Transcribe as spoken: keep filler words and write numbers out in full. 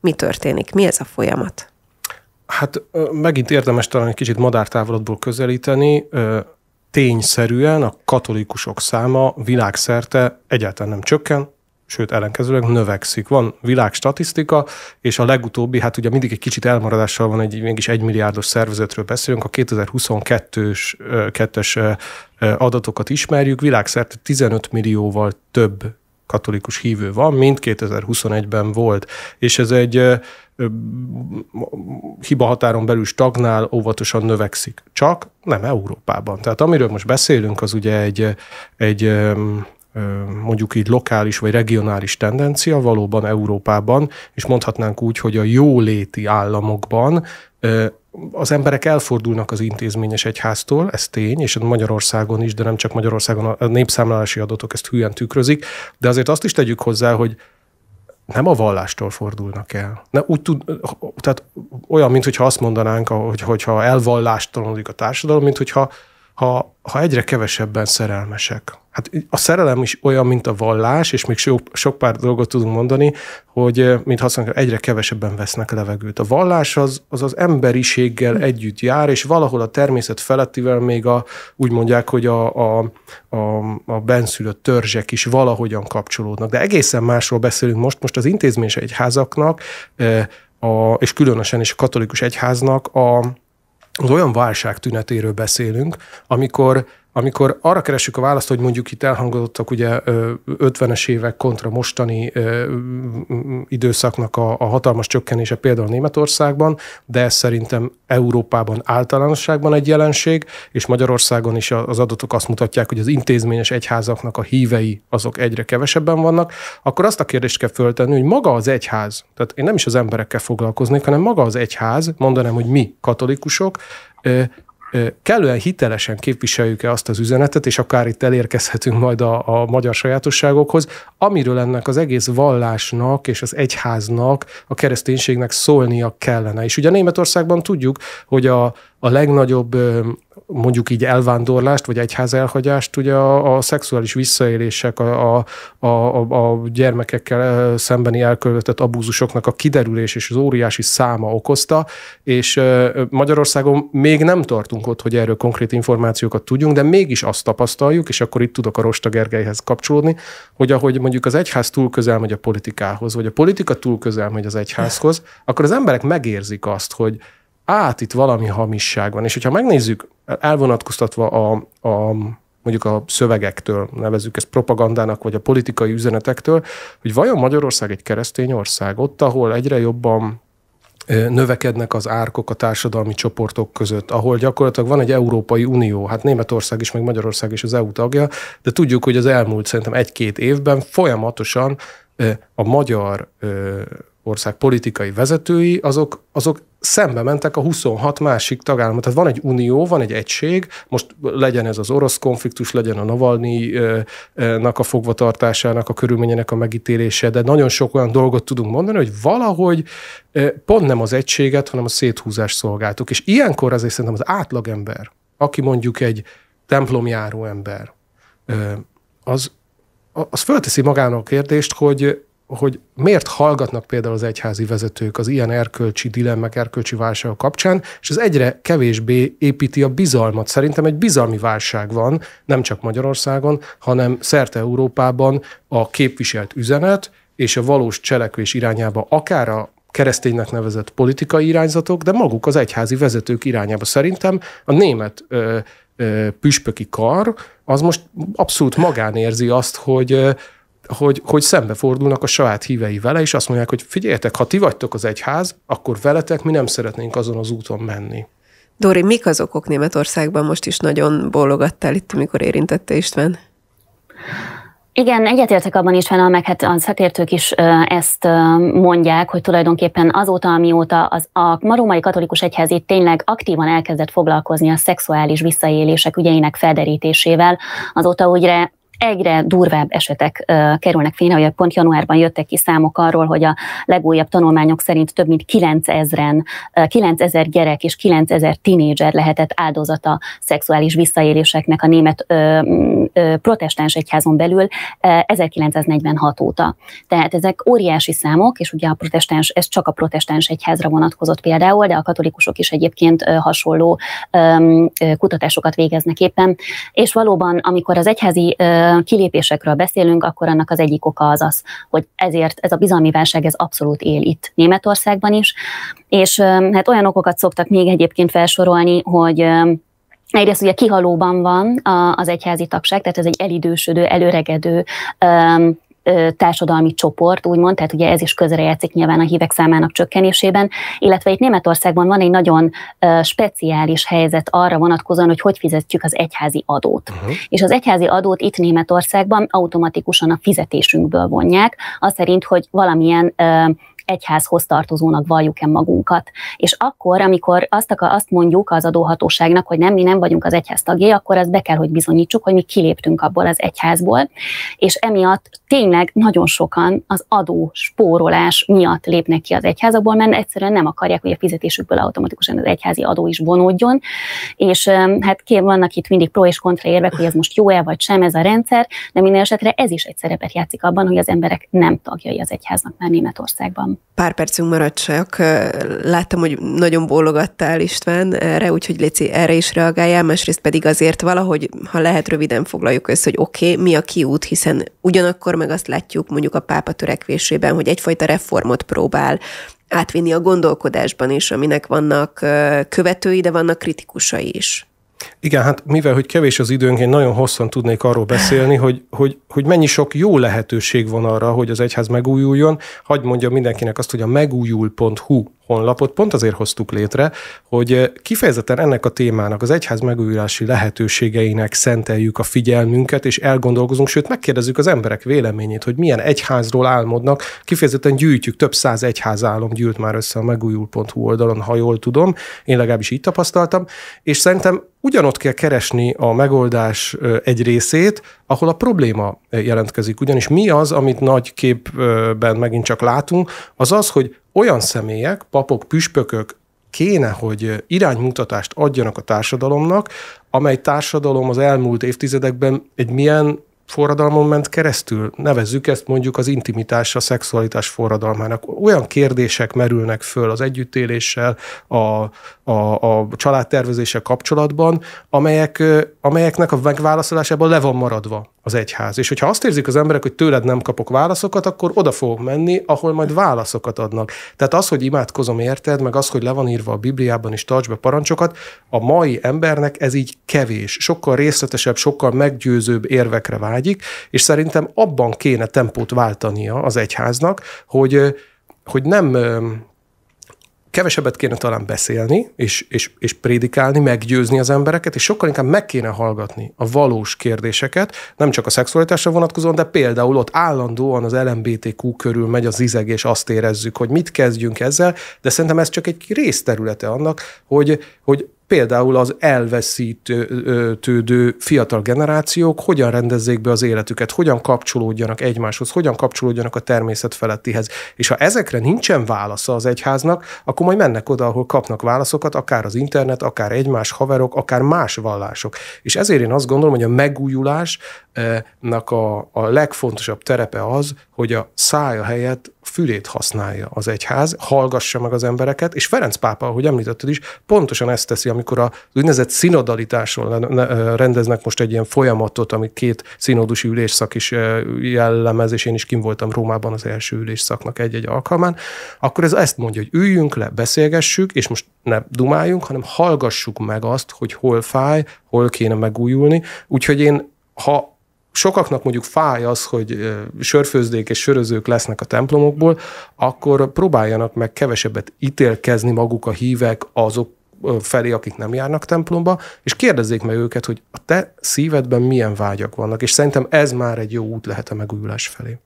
Mi történik? Mi ez a folyamat? Hát megint érdemes talán egy kicsit madártávolatból közelíteni. Tényszerűen a katolikusok száma világszerte egyáltalán nem csökken, sőt ellenkezőleg növekszik. Van világstatisztika, és a legutóbbi, hát ugye mindig egy kicsit elmaradással van, egy, mégis egymilliárdos szervezetről beszélünk, a kétezer-huszonkettes adatokat ismerjük, világszerte tizenöt millióval több katolikus hívő van, mint kétezer-huszonegyben volt. És ez egy hibahatáron belül stagnál, óvatosan növekszik. Csak nem Európában. Tehát amiről most beszélünk, az ugye egy, egy mondjuk így lokális vagy regionális tendencia valóban Európában, és mondhatnánk úgy, hogy a jóléti államokban az emberek elfordulnak az intézményes egyháztól, ez tény, és Magyarországon is, de nem csak Magyarországon, a népszámlálási adatok ezt hülyen tükrözik, de azért azt is tegyük hozzá, hogy nem a vallástól fordulnak el. Nem, úgy tud, tehát olyan, mintha azt mondanánk, hogy, hogyha elvallástalodik a társadalom, mintha ha, ha egyre kevesebben szerelmesek. Hát a szerelem is olyan, mint a vallás, és még sok, sok pár dolgot tudunk mondani, hogy mint használjuk, egyre kevesebben vesznek levegőt. A vallás az az, az emberiséggel együtt jár, és valahol a természet felettivel még a, úgy mondják, hogy a, a, a, a benszülött törzsek is valahogyan kapcsolódnak. De egészen másról beszélünk most. Most az intézményes egyházaknak, a, és különösen is a katolikus egyháznak a, az olyan válság tünetéről beszélünk, amikor Amikor arra keresünk a választ, hogy mondjuk itt elhangozottak ugye ötvenes évek kontra mostani időszaknak a, a hatalmas csökkenése például Németországban, de ez szerintem Európában általánosságban egy jelenség, és Magyarországon is az adatok azt mutatják, hogy az intézményes egyházaknak a hívei azok egyre kevesebben vannak, akkor azt a kérdést kell föltenni, hogy maga az egyház, tehát én nem is az emberekkel foglalkoznék, hanem maga az egyház, mondanám, hogy mi katolikusok, kellően hitelesen képviseljük-e azt az üzenetet, és akár itt elérkezhetünk majd a, a magyar sajátosságokhoz, amiről ennek az egész vallásnak és az egyháznak, a kereszténységnek szólnia kellene. És ugye Németországban tudjuk, hogy a, a legnagyobb mondjuk így elvándorlást, vagy egyház elhagyást ugye a, a szexuális visszaélések, a, a, a, a gyermekekkel szembeni elkövetett abúzusoknak a kiderülés és az óriási száma okozta, és Magyarországon még nem tartunk ott, hogy erről konkrét információkat tudjunk, de mégis azt tapasztaljuk, és akkor itt tudok a Rosta Gergelyhez kapcsolódni, hogy ahogy mondjuk az egyház túl közel megy a politikához, vagy a politika túl közel megy az egyházhoz, akkor az emberek megérzik azt, hogy át itt valami hamisság van. És hogyha megnézzük, elvonatkoztatva a, a, mondjuk a szövegektől, nevezzük ezt propagandának, vagy a politikai üzenetektől, hogy vajon Magyarország egy keresztény ország, ott, ahol egyre jobban növekednek az árkok a társadalmi csoportok között, ahol gyakorlatilag van egy Európai Unió, hát Németország is, meg Magyarország is az é u tagja, de tudjuk, hogy az elmúlt szerintem egy-két évben folyamatosan a magyar ország politikai vezetői, azok, azok szembe mentek a huszonhat másik tagállamot. Tehát van egy unió, van egy egység, most legyen ez az orosz konfliktus, legyen a Navalnyinak a fogvatartásának, a körülményének a megítélése, de nagyon sok olyan dolgot tudunk mondani, hogy valahogy pont nem az egységet, hanem a széthúzást szolgáltuk. És ilyenkor azért szerintem az átlagember, aki mondjuk egy templomjáró ember, az, az fölteszi magának a kérdést, hogy hogy miért hallgatnak például az egyházi vezetők az ilyen erkölcsi dilemmák, erkölcsi válságok kapcsán, és ez egyre kevésbé építi a bizalmat. Szerintem egy bizalmi válság van, nem csak Magyarországon, hanem szerte Európában a képviselt üzenet és a valós cselekvés irányába, akár a kereszténynek nevezett politikai irányzatok, de maguk az egyházi vezetők irányába. Szerintem a német ö, ö, püspöki kar az most abszolút magánérzi azt, hogy ö, Hogy, hogy szembefordulnak a saját hívei vele, és azt mondják, hogy figyeljetek, ha ti vagytok az egyház, akkor veletek mi nem szeretnénk azon az úton menni. Dóri, mik az okok Németországban? Most is nagyon bólogattál itt, amikor érintette István. Igen, egyetértek abban is, meg hát a szakértők is ezt mondják, hogy tulajdonképpen azóta, amióta az, a római katolikus egyház itt tényleg aktívan elkezdett foglalkozni a szexuális visszaélések ügyeinek felderítésével, azóta ugye egyre durvább esetek uh, kerülnek fényre, hogy pont januárban jöttek ki számok arról, hogy a legújabb tanulmányok szerint több mint kilencezren, uh, kilencezer gyerek és kilencezer tinédzser lehetett áldozata szexuális visszaéléseknek a német uh, uh, protestáns egyházon belül uh, ezerkilencszáznegyvenhat óta. Tehát ezek óriási számok, és ugye a protestáns, ez csak a protestáns egyházra vonatkozott például, de a katolikusok is egyébként uh, hasonló um, kutatásokat végeznek éppen. És valóban, amikor az egyházi uh, kilépésekről beszélünk, akkor annak az egyik oka az az, hogy ezért ez a bizalmi válság ez abszolút él itt Németországban is, és hát olyan okokat szoktak még egyébként felsorolni, hogy egyrészt ugye kihalóban van az egyházi tagság, tehát ez egy elidősödő, előregedő társadalmi csoport, úgymond, tehát ugye ez is közrejátszik nyilván a hívek számának csökkenésében, illetve itt Németországban van egy nagyon speciális helyzet arra vonatkozóan, hogy hogy fizetjük az egyházi adót. Uh-huh. És az egyházi adót itt Németországban automatikusan a fizetésünkből vonják, az szerint, hogy valamilyen egyházhoz tartozónak valljuk-e magunkat. És akkor, amikor azt, akar, azt mondjuk az adóhatóságnak, hogy nem, mi nem vagyunk az egyház tagjai, akkor azt be kell, hogy bizonyítsuk, hogy mi kiléptünk abból az egyházból, és emiatt tényleg nagyon sokan az adóspórolás miatt lépnek ki az egyházakból, mert egyszerűen nem akarják, hogy a fizetésükből automatikusan az egyházi adó is vonódjon, és hát kér, vannak itt mindig pro és kontra érvek, hogy ez most jó-e vagy sem ez a rendszer, de minden esetre ez is egy szerepet játszik abban, hogy az emberek nem tagjai az egyháznak már Németországban. Pár percünk maradt csak. Láttam, hogy nagyon bólogattál, István, erre, úgyhogy Léci, erre is reagáljál, másrészt pedig azért valahogy, ha lehet, röviden foglaljuk össze, hogy oké, okay, mi a kiút, hiszen ugyanakkor meg azt látjuk mondjuk a pápa törekvésében, hogy egyfajta reformot próbál átvinni a gondolkodásban is, aminek vannak követői, de vannak kritikusai is. Igen, hát mivel, hogy kevés az időnk, én nagyon hosszan tudnék arról beszélni, hogy, hogy, hogy mennyi sok jó lehetőség van arra, hogy az egyház megújuljon. Hadd mondjam mindenkinek azt, hogy a megújul pont hu honlapot pont azért hoztuk létre, hogy kifejezetten ennek a témának, az egyház megújulási lehetőségeinek szenteljük a figyelmünket, és elgondolkozunk, sőt megkérdezzük az emberek véleményét, hogy milyen egyházról álmodnak. Kifejezetten gyűjtjük, több száz egyház álom gyűlt már össze a megújul pont hu oldalon, ha jól tudom, én legalábbis így tapasztaltam, és szerintem ugyanott kell keresni a megoldás egy részét, ahol a probléma jelentkezik. Ugyanis mi az, amit nagy képben megint csak látunk, az az, hogy olyan személyek, papok, püspökök kéne, hogy iránymutatást adjanak a társadalomnak, amely társadalom az elmúlt évtizedekben egy milyen forradalmon ment keresztül. Nevezzük ezt mondjuk az intimitás, a szexualitás forradalmának. Olyan kérdések merülnek föl az együttéléssel, a, a, a családtervezéssel kapcsolatban, amelyek, amelyeknek a megválaszolásában le van maradva az egyház. És hogyha azt érzik az emberek, hogy tőled nem kapok válaszokat, akkor oda fogok menni, ahol majd válaszokat adnak. Tehát az, hogy imádkozom érted, meg az, hogy le van írva a Bibliában is tarts be parancsokat, a mai embernek ez így kevés. Sokkal részletesebb, sokkal meggyőzőbb érvekre vágyik, és szerintem abban kéne tempót váltania az egyháznak, hogy, hogy nem... kevesebbet kéne talán beszélni, és, és, és prédikálni, meggyőzni az embereket, és sokkal inkább meg kéne hallgatni a valós kérdéseket, nem csak a szexualitásra vonatkozóan, de például ott állandóan az el em bé té kú körül megy az izeg, és azt érezzük, hogy mit kezdjünk ezzel, de szerintem ez csak egy részterülete annak, hogy, hogy például az elveszítődő fiatal generációk hogyan rendezzék be az életüket, hogyan kapcsolódjanak egymáshoz, hogyan kapcsolódjanak a természet felettihez. És ha ezekre nincsen válasza az egyháznak, akkor majd mennek oda, ahol kapnak válaszokat, akár az internet, akár egymás haverok, akár más vallások. És ezért én azt gondolom, hogy a megújulásnak a, a legfontosabb terepe az, hogy a szája helyett fülét használja az egyház, hallgassa meg az embereket, és Ferenc pápa, ahogy említetted is, pontosan ezt teszi, amikor az úgynevezett szinodalitásról rendeznek most egy ilyen folyamatot, amit két szinodusi ülésszak is jellemez, és én is kim voltam Rómában az első ülésszaknak egy-egy alkalmán, akkor ez ezt mondja, hogy üljünk le, beszélgessük, és most ne dumáljunk, hanem hallgassuk meg azt, hogy hol fáj, hol kéne megújulni. Úgyhogy én, ha sokaknak mondjuk fáj az, hogy sörfőzdék és sörözők lesznek a templomokból, akkor próbáljanak meg kevesebbet ítélkezni maguk a hívek azok felé, akik nem járnak templomba, és kérdezzék meg őket, hogy a te szívedben milyen vágyak vannak, és szerintem ez már egy jó út lehet a megújulás felé.